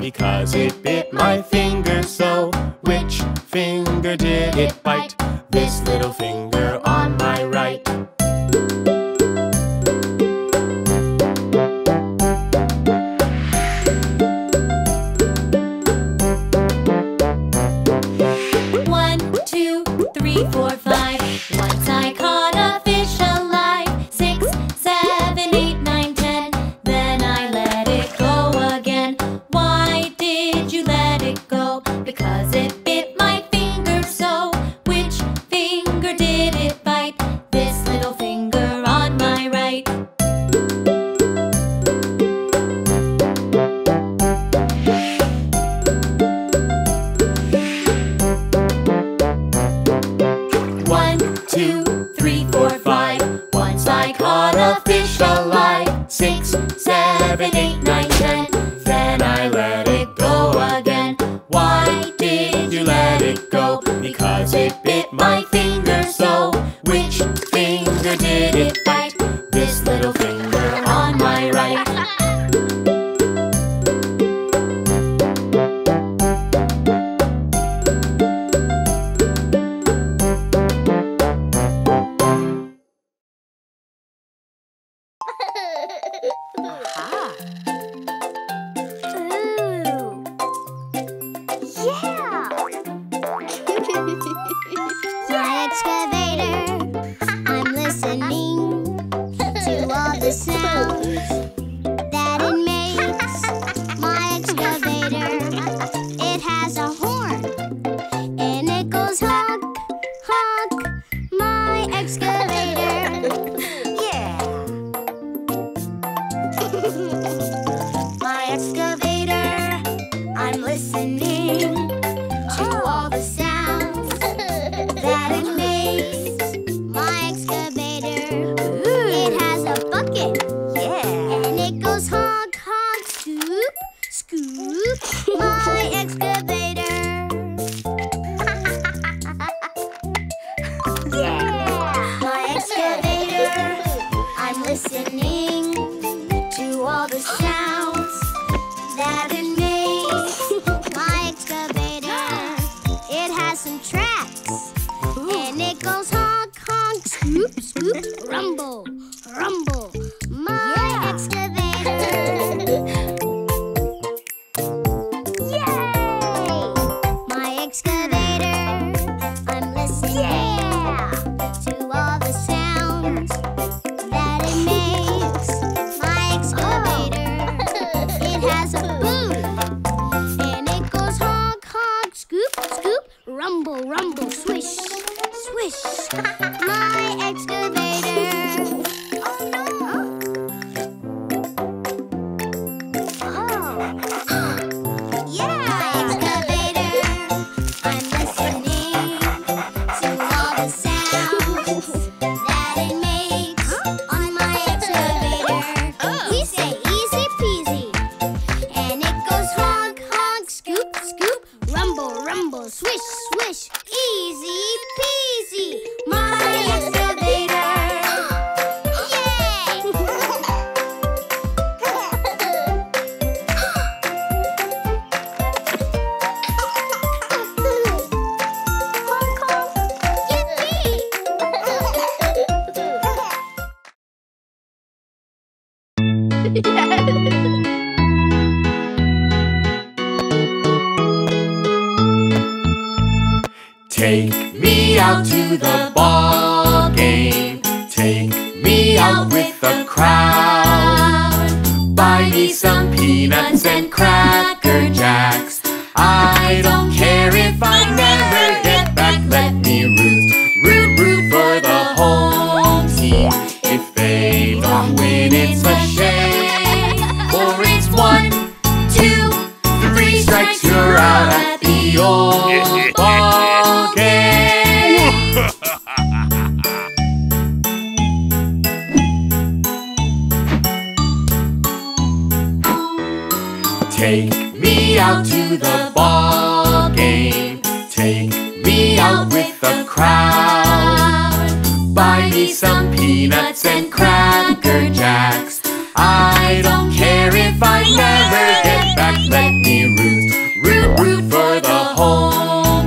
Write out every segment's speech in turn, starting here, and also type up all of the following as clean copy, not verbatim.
Because it bit my finger, so which finger did it bite? 7, 8, 9, 10. Then I let it go again. Why did you let it go? Because it bit my finger so. Which finger did it bite? This little finger on my right. Take me out to the ball game. Take me out with the crowd. Buy me some peanuts and Cracker Jacks. I don't care if I never get back. Let me root for the whole team. If they don't win, it's a shame. For it's 1, 2, 3 strikes, you're out at the old ball. Take me out to the ball game. Take me out with the crowd. Buy me some peanuts and Cracker Jacks. I don't care if I never get back. Let me root for the whole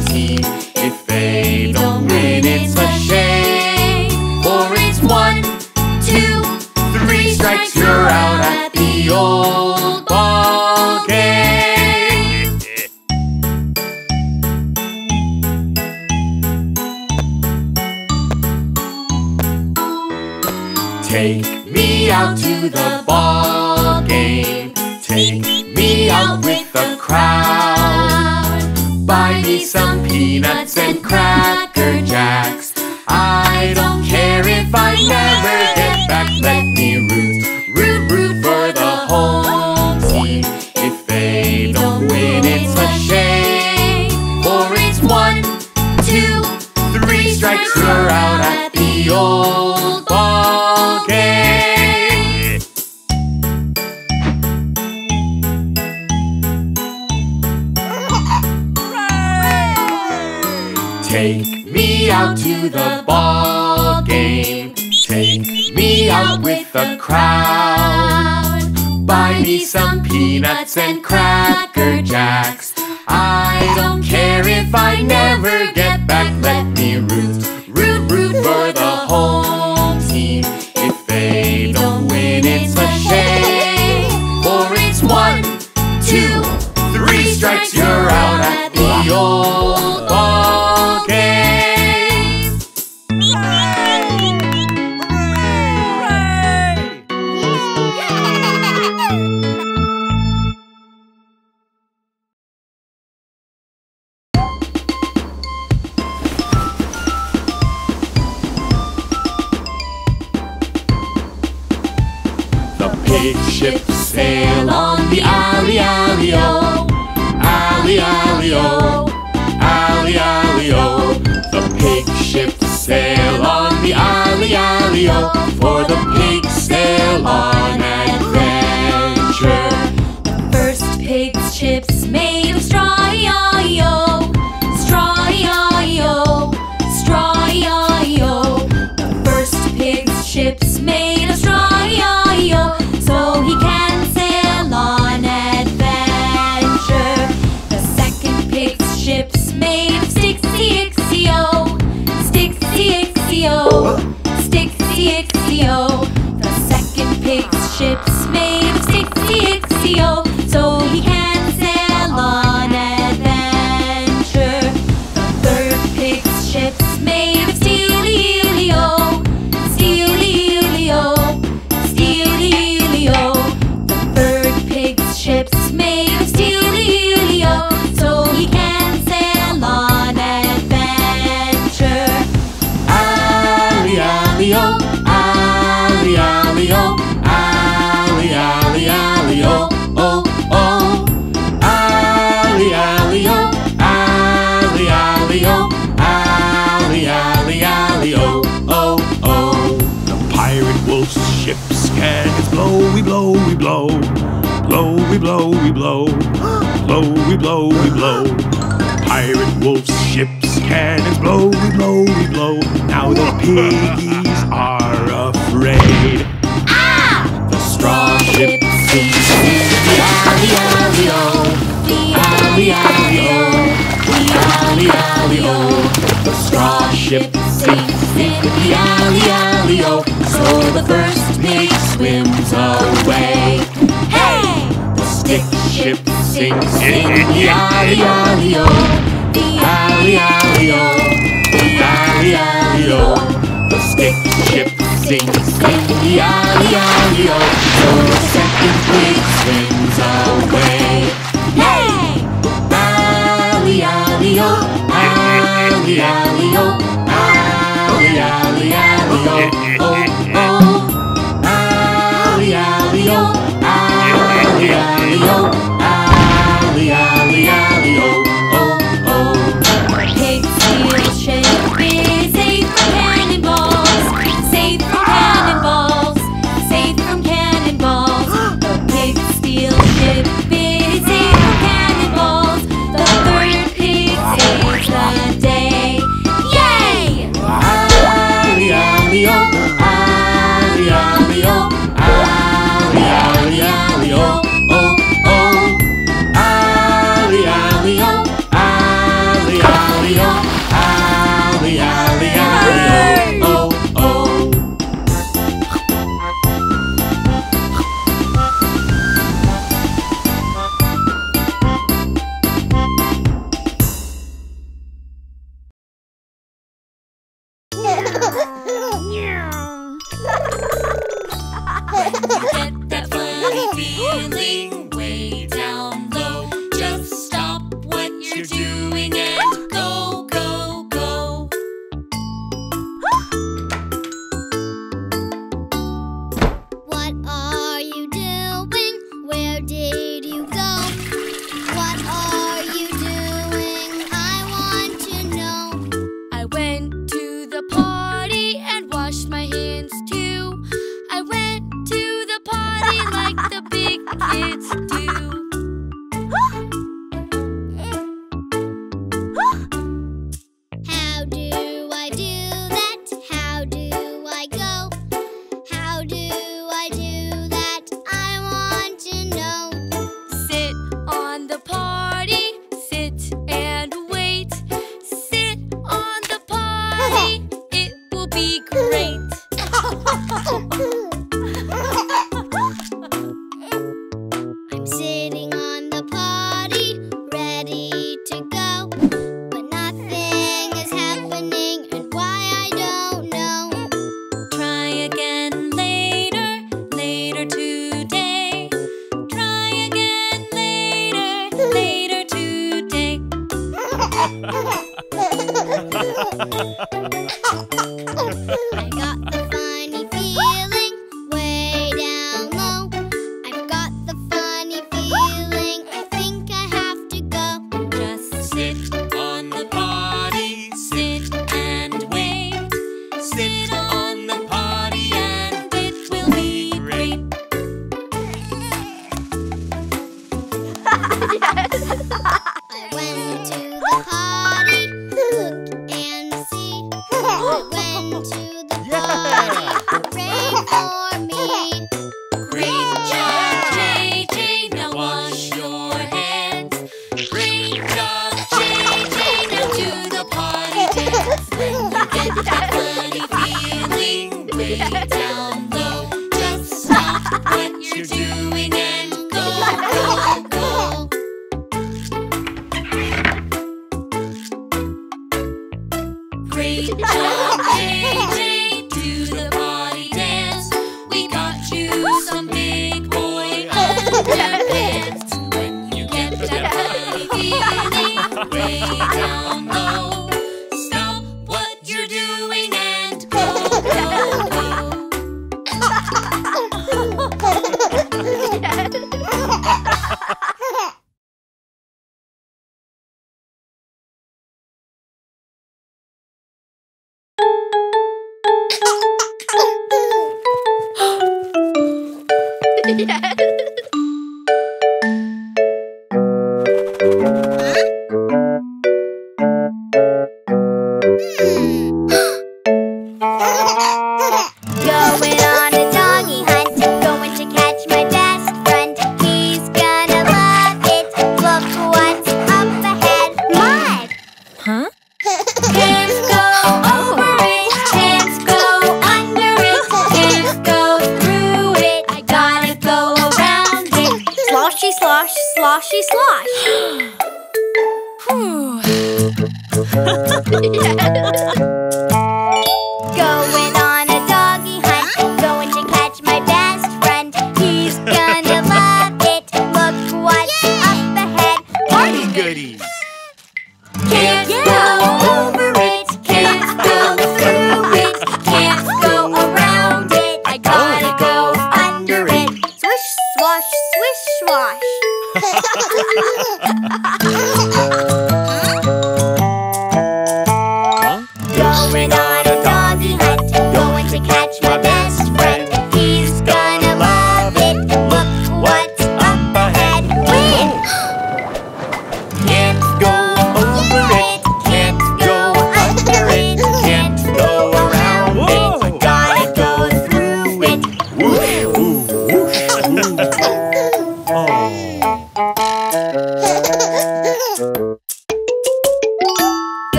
team. If they don't win, it's a shame. For it's 1, 2, 3 strikes, you're out at the old ball. Take me out to the ball game. Take me out with the crowd. Buy me some peanuts and Cracker Jacks. I don't care if I never get back. Let me root for the whole team. If they don't win, it's a shame. For it's 1, 2, 3 strikes, you're out at the old ball game. Take me out to the ball game. Take me out with the crowd. Buy me some peanuts and Cracker Jacks. I don't care if I never get back. Let me root for the home team. If they don't win, it's a shame. For it's 1, 2, 3 strikes, you're out at the old ball game. The pig ships sail on the alley-alley-o, alley-alley-o, alley-alley-o. The pig ships sail on the alley-alley-o, for the pigs sail on adventure. First pig's ships made of straw-i-o, straw-i-o, straw-i-o. The first pig's ships made of straw-i-o, so he can sail on adventure. The second pig's ship's made of Stixi-Ixio, Stixi-Ixio, Stixi-Ixio. The second pig's ship's made of Stixi-Ixio, so he can sail on adventure. The third pig's ship's made of Steely-Elio, Steely-Elio, Steely-Elio. The third pig's ship's made of Steely-Elio, so he can sail on adventure. Alley-alley-o, alley-alley-o, alley-alley-alley-o, oh, oh. Alley-alley-o, alley-alley-o, alley-alley-alley-o, oh, oh. The pirate wolf's ships and it's blow, we blow, we blow, blow, we blow, we blow, blow, we blow, we blow. Pirate wolf's ships, cannons blow, we blow, we blow. Now the piggies are afraid. Ah! The straw ship sees the alley-alley-o, the alley-alley-o, the alley-alley-o. The straw ship sees the alley-alley-o, so the first pig swims away. Hey! The stick ship sinks in the alley-alley-o, the alley-alley-o, the alley-alley-o. The stick ship sinks in the alley-alley-o, so the second pig swims away. Hey! Alley-alley-o, alley-alley-o, alley-alley-alley-o, oh, oh. Alley-alley-o, alley-alley-o, alley-alley-alley-o, oh, oh. Pig's little ship is safe from cannonballs, safe from cannonballs, safe from cannonballs. The pig's little ship is safe from cannonballs. The third pig saves the day. Alley-alley-o, I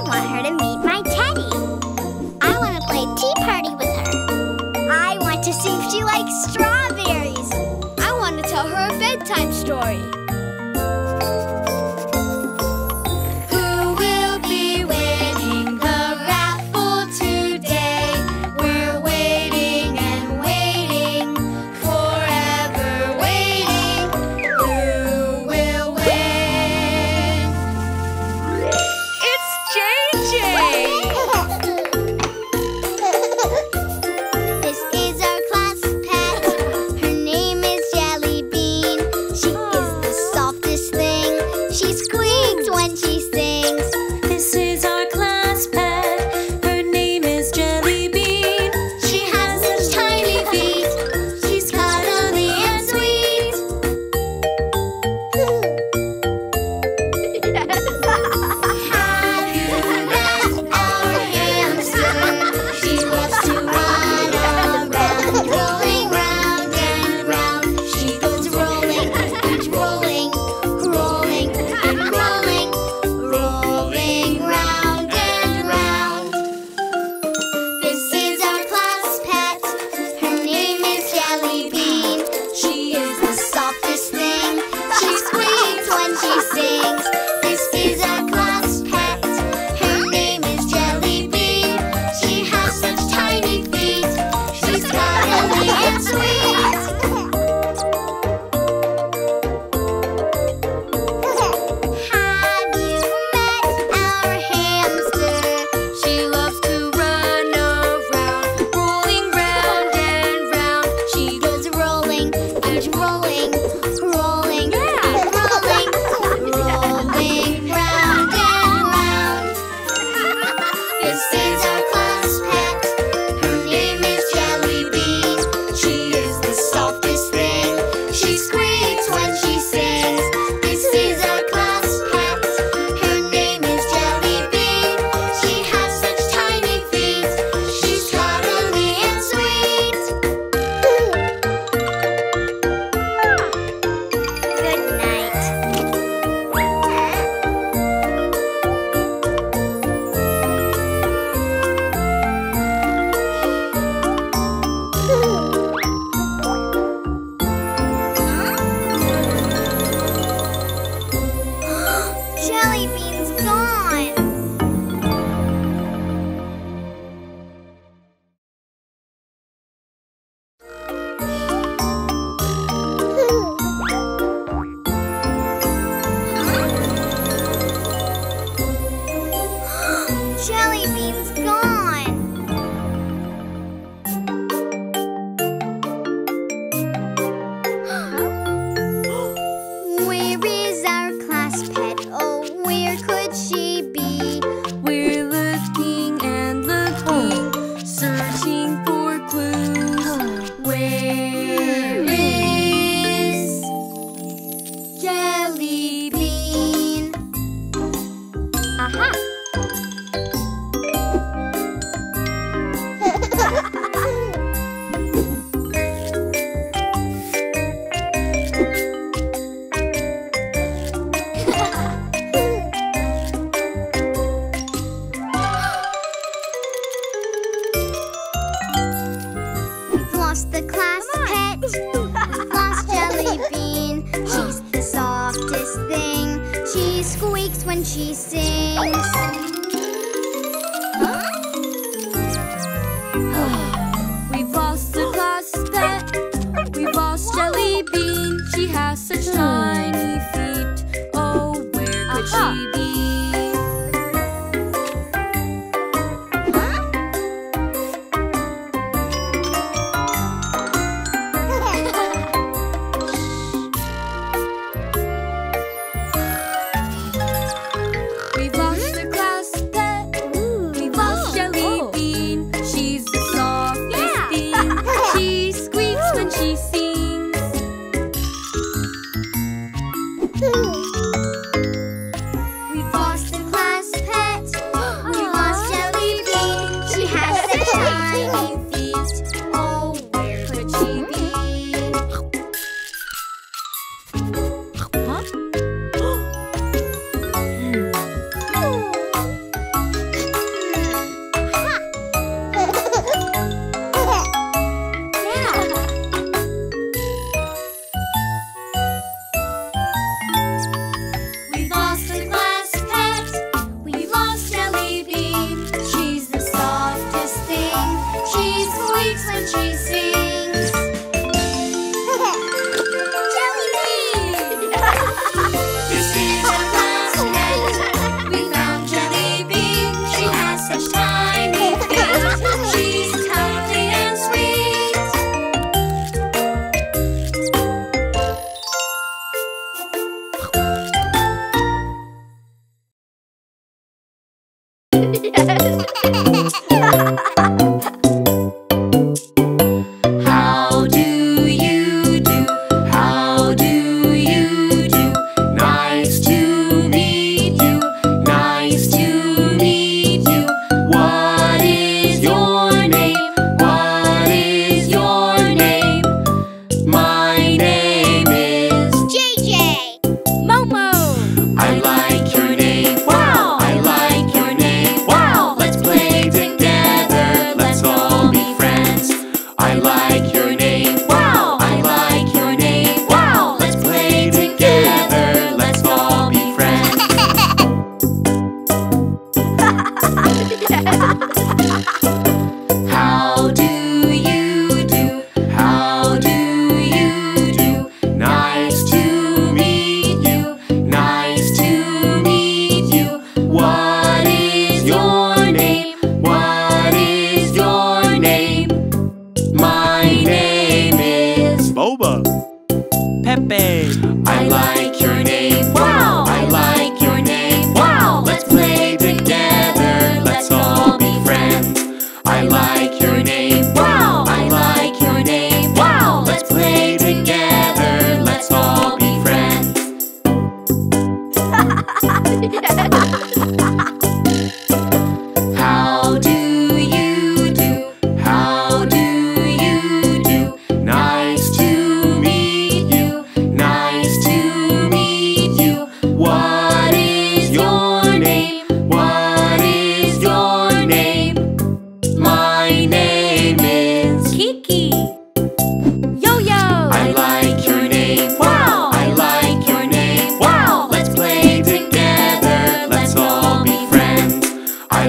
want her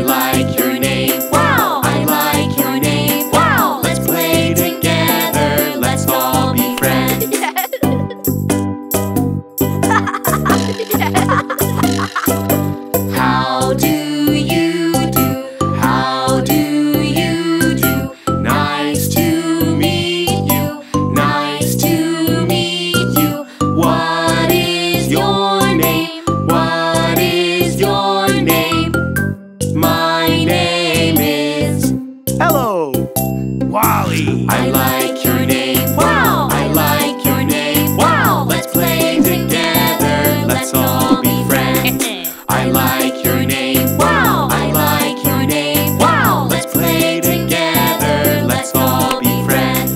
like your name. Wow! I like your name. Wow! Let's play together. Let's all be friends. How do you do? How do you do? Nice to meet you. Nice to meet you. What is your name? What is your name? My name is... Hello! Wally! I like your name. Wow! I like your name. Wow! Let's play together. Let's all be friends. I like your name. Wow! I like your name. Wow! Let's play together. Let's all be friends.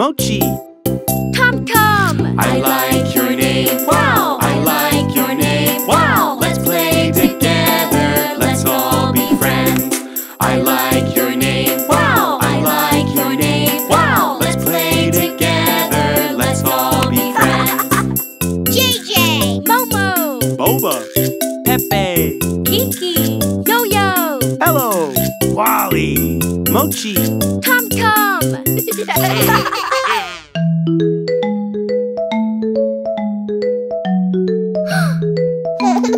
Mochi. Tom Tom. I like your name. Wow. I like your name. Wow. Let's play together. Let's all be friends. I like your name. Wow. I like your name. Wow. Let's play together. Let's all be friends. JJ. Momo. Boba. Pepe. Kiki. Yo-Yo. Hello. Wally. Mochi. Tom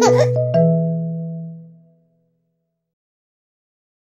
Tom.